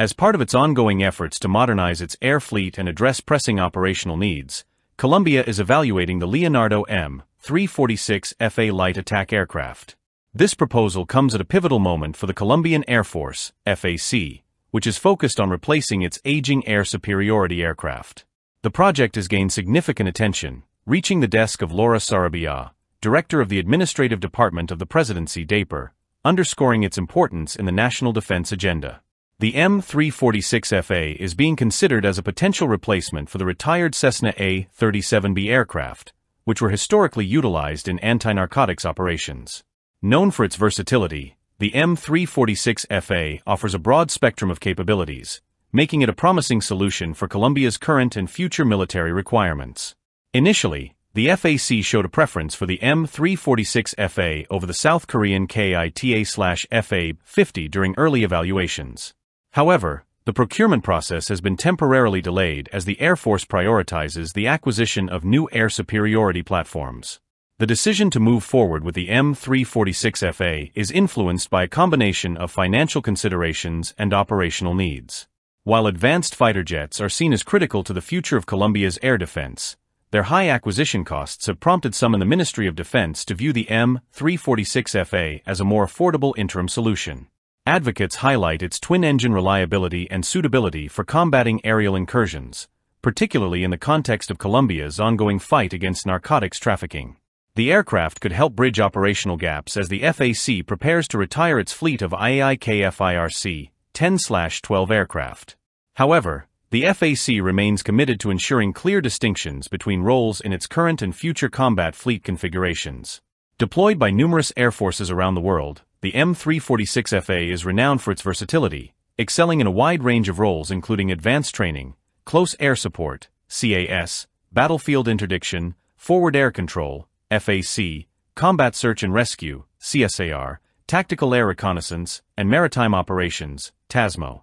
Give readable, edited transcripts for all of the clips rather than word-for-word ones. As part of its ongoing efforts to modernize its air fleet and address pressing operational needs, Colombia is evaluating the Leonardo M-346 FA light attack aircraft. This proposal comes at a pivotal moment for the Colombian Air Force, FAC, which is focused on replacing its aging air superiority aircraft. The project has gained significant attention, reaching the desk of Laura Sarabia, Director of the Administrative Department of the Presidency DAPER, underscoring its importance in the national defense agenda. The M-346 FA is being considered as a potential replacement for the retired Cessna A-37B aircraft, which were historically utilized in anti-narcotics operations. Known for its versatility, the M-346 FA offers a broad spectrum of capabilities, making it a promising solution for Colombia's current and future military requirements. Initially, the FAC showed a preference for the M-346 FA over the South Korean KITA/FA-50 during early evaluations. However, the procurement process has been temporarily delayed as the Air Force prioritizes the acquisition of new air superiority platforms. The decision to move forward with the M-346 FA is influenced by a combination of financial considerations and operational needs. While advanced fighter jets are seen as critical to the future of Colombia's air defense, their high acquisition costs have prompted some in the Ministry of Defense to view the M-346 FA as a more affordable interim solution. Advocates highlight its twin-engine reliability and suitability for combating aerial incursions, particularly in the context of Colombia's ongoing fight against narcotics trafficking. The aircraft could help bridge operational gaps as the FAC prepares to retire its fleet of IAI Kfir C 10/12 aircraft. However, the FAC remains committed to ensuring clear distinctions between roles in its current and future combat fleet configurations. Deployed by numerous air forces around the world, the M-346 FA is renowned for its versatility, excelling in a wide range of roles including advanced training, close air support, CAS, battlefield interdiction, forward air control, FAC, combat search and rescue, CSAR, tactical air reconnaissance, and maritime operations, TASMO.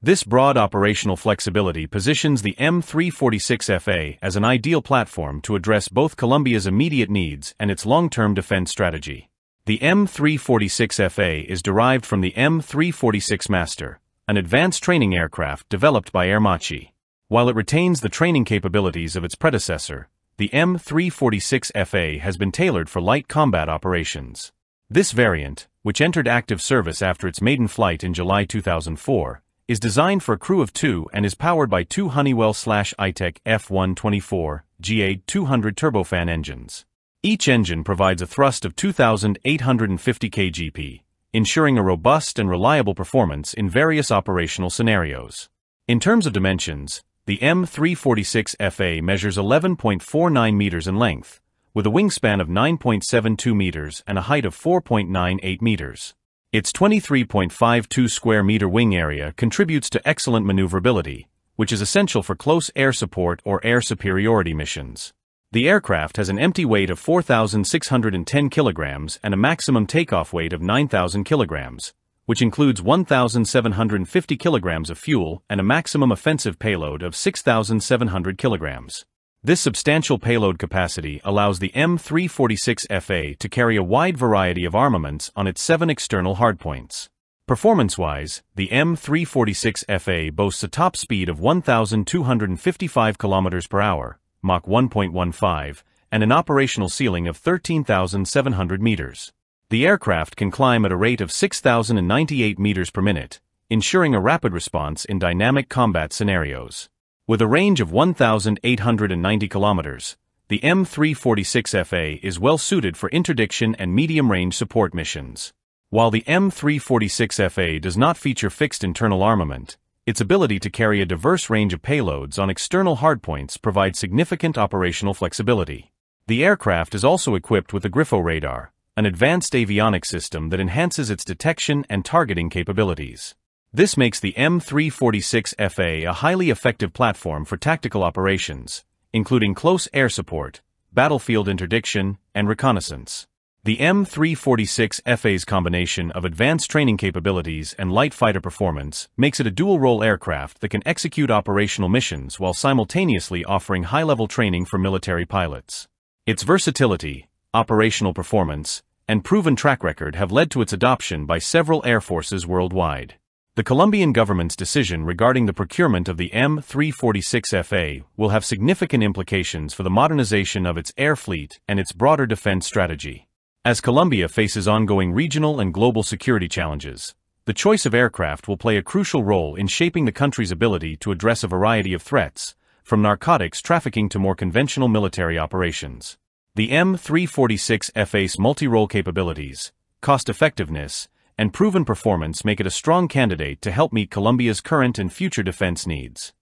This broad operational flexibility positions the M-346 FA as an ideal platform to address both Colombia's immediate needs and its long-term defense strategy. The M-346 FA is derived from the M-346 Master, an advanced training aircraft developed by Aermacchi. While it retains the training capabilities of its predecessor, the M-346 FA has been tailored for light combat operations. This variant, which entered active service after its maiden flight in July 2004, is designed for a crew of two and is powered by two Honeywell/ITEC F-124 GA-200 turbofan engines. Each engine provides a thrust of 2,850 kgp, ensuring a robust and reliable performance in various operational scenarios. In terms of dimensions, the M-346 FA measures 11.49 meters in length, with a wingspan of 9.72 meters and a height of 4.98 meters. Its 23.52 square meter wing area contributes to excellent maneuverability, which is essential for close air support or air superiority missions. The aircraft has an empty weight of 4,610 kilograms and a maximum takeoff weight of 9,000 kilograms, which includes 1,750 kilograms of fuel and a maximum offensive payload of 6,700 kilograms. This substantial payload capacity allows the M-346 FA to carry a wide variety of armaments on its 7 external hardpoints. Performance-wise, the M-346 FA boasts a top speed of 1,255 kilometers per hour, Mach 1.15, and an operational ceiling of 13,700 meters. The aircraft can climb at a rate of 6,098 meters per minute, ensuring a rapid response in dynamic combat scenarios. With a range of 1,890 kilometers, the M-346 FA is well suited for interdiction and medium-range support missions. While the M-346 FA does not feature fixed internal armament, its ability to carry a diverse range of payloads on external hardpoints provides significant operational flexibility. The aircraft is also equipped with a Grifo radar, an advanced avionics system that enhances its detection and targeting capabilities. This makes the M-346 FA a highly effective platform for tactical operations, including close air support, battlefield interdiction, and reconnaissance. The M-346 FA's combination of advanced training capabilities and light fighter performance makes it a dual-role aircraft that can execute operational missions while simultaneously offering high-level training for military pilots. Its versatility, operational performance, and proven track record have led to its adoption by several air forces worldwide. The Colombian government's decision regarding the procurement of the M-346 FA will have significant implications for the modernization of its air fleet and its broader defense strategy. As Colombia faces ongoing regional and global security challenges, the choice of aircraft will play a crucial role in shaping the country's ability to address a variety of threats, from narcotics trafficking to more conventional military operations. The M-346 FA's multi-role capabilities, cost-effectiveness, and proven performance make it a strong candidate to help meet Colombia's current and future defense needs.